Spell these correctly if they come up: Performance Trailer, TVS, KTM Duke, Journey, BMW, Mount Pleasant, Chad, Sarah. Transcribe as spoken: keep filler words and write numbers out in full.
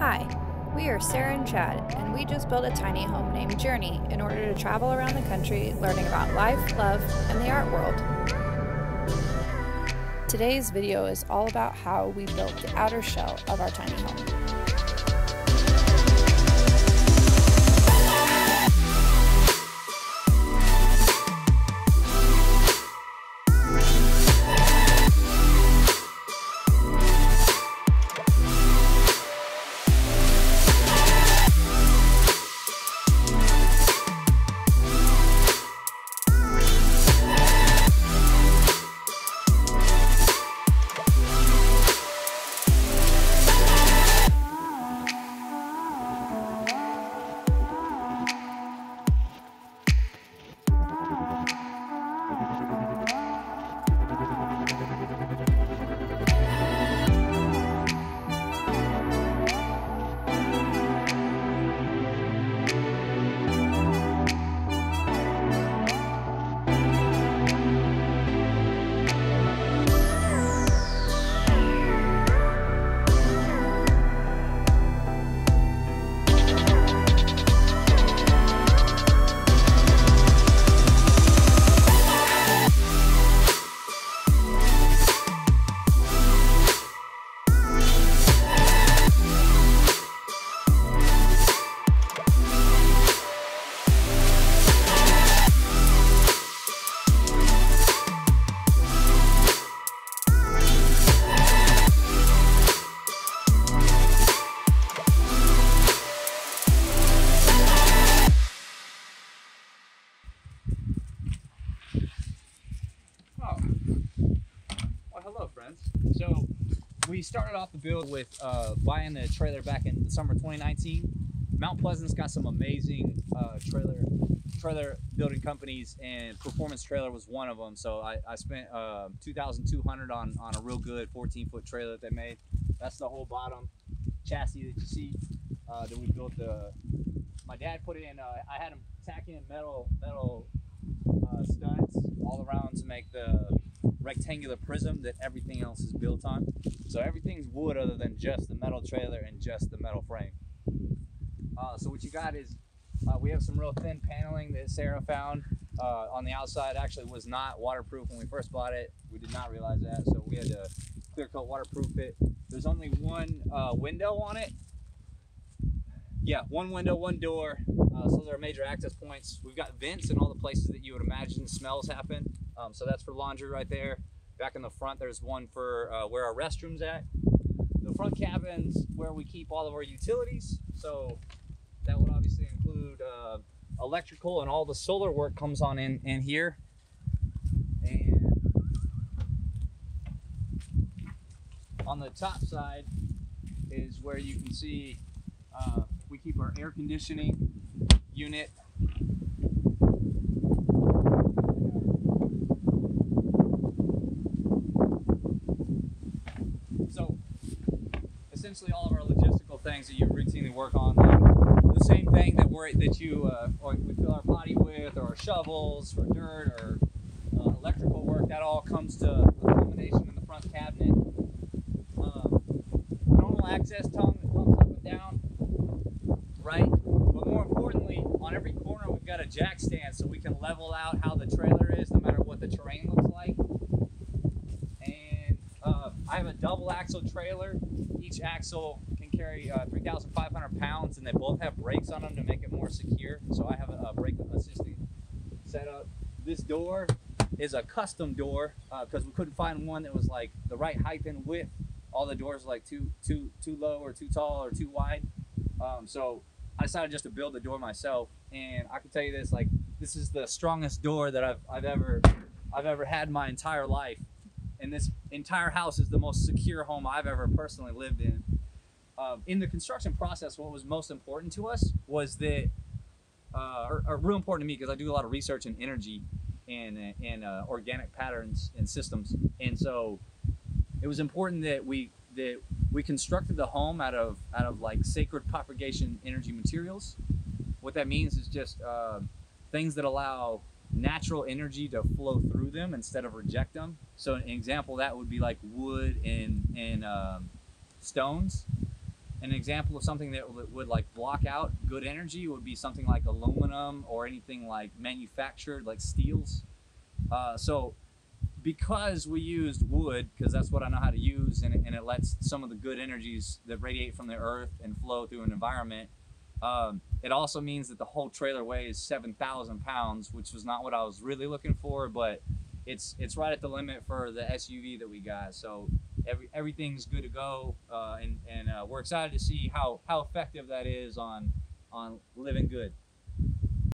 Hi, we are Sarah and Chad, and we just built a tiny home named Journey in order to travel around the country learning about life, love, and the art world. Today's video is all about how we built the outer shell of our tiny home. So we started off the build with uh, buying the trailer back in the summer of twenty nineteen. Mount Pleasant's got some amazing uh, trailer trailer building companies, and Performance Trailer was one of them. So I, I spent uh, two thousand two hundred dollars on, on a real good fourteen foot trailer that they made. That's the whole bottom chassis that you see uh, that we built. The, my dad put it in, uh, I had him tack in metal, metal uh, studs all around to make the rectangular prism that everything else is built on. So everything's wood other than just the metal trailer and just the metal frame. Uh, so what you got is uh, we have some real thin paneling that Sarah found uh, on the outside. Actually was not waterproof when we first bought it. We did not realize that, so we had to clear coat waterproof it. There's only one uh, window on it. Yeah, one window, one door. Uh, so those are major access points. We've got vents in all the places that you would imagine smells happen. Um, so that's for laundry right there. Back in the front, there's one for uh, where our restroom's at. The front cabin's where we keep all of our utilities. So that would obviously include uh, electrical, and all the solar work comes on in, in here. And on the top side is where you can see uh, we keep our air conditioning unit. Essentially all of our logistical things that you routinely work on, like the same thing that we're that you uh, or we fill our potty with, or our shovels, or dirt, or uh, electrical work. That all comes to accommodation in the front cabinet. Um, normal access tongue that comes up and down, right? But more importantly, on every corner we've got a jack stand, so we can level out how the trailer is, no matter what the terrain looks like. And uh, I have a double axle trailer. Each axle can carry uh, three thousand five hundred pounds, and they both have brakes on them to make it more secure. So I have a, a brake assisting setup. This door is a custom door because uh, we couldn't find one that was like the right height and width. All the doors are like too too too low or too tall or too wide. Um, so I decided just to build the door myself, and I can tell you this: like this is the strongest door that I've I've ever I've ever had my entire life. And this entire house is the most secure home I've ever personally lived in. Um, in the construction process, what was most important to us was that, uh, or, or real important to me, because I do a lot of research in energy and, and uh, organic patterns and systems. And so it was important that we that we constructed the home out of out of like sacred propagation energy materials. What that means is just uh, things that allow natural energy to flow through them instead of reject them. So an example of that would be like wood and and um, stones. An example of something that would, would like block out good energy would be something like aluminum or anything like manufactured, like steels. Uh, so because we used wood, because that's what I know how to use, and, and it lets some of the good energies that radiate from the earth and flow through an environment, um, it also means that the whole trailer weighs seven thousand pounds, which was not what I was really looking for, but it's it's right at the limit for the S U V that we got. So every, everything's good to go, uh, and, and uh, we're excited to see how, how effective that is on, on living good.